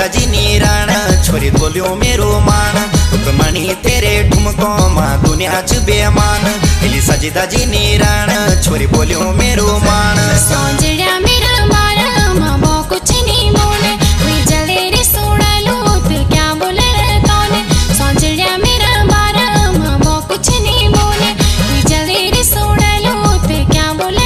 रजनी राणा छोरी बोलियो मेरो मान रुकमणी तेरे ठुमको मां दुनिया च बेमान इली सजदा जी नी राणा छोरी बोलियो मेरो मान सोंजड़िया मेरा मारा मामा कुछ नहीं बोले वे जले रे सोना लो फिर क्या बोले कौन सोंजड़िया मेरा मारा मामा कुछ नहीं बोले वे जले रे सोना लो फिर क्या बोले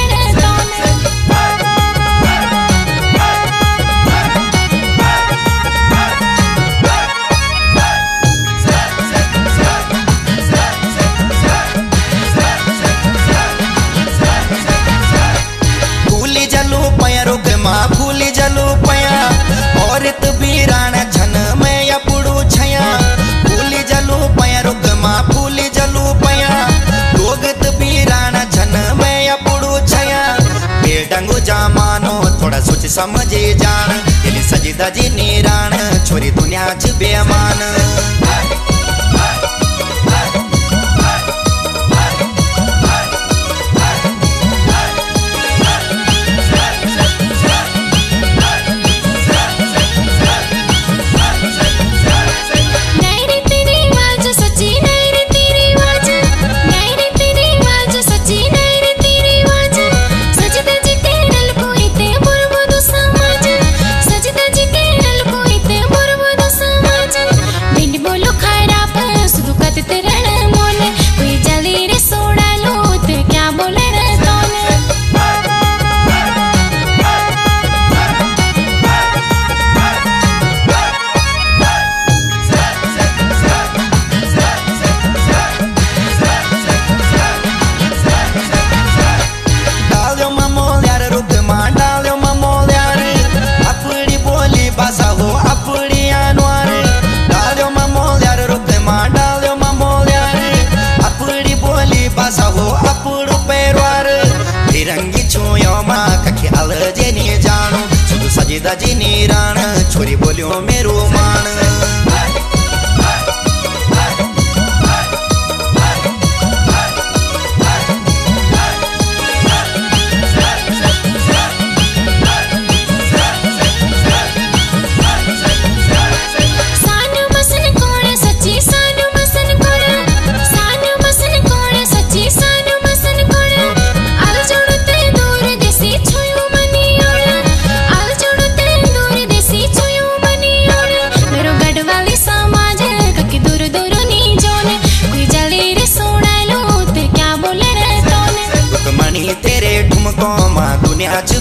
जामानो थोड़ा सोच समझे जान इली सजदा जी नी राणा छोरी दुनिया च बेमान सजदा जी नी राणा छोरी बोलियो मेरो मान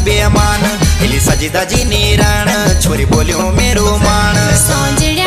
बेमान इली सजदा जी नी राणा छोरी बोलियो मेरो मान सोंजड़िया।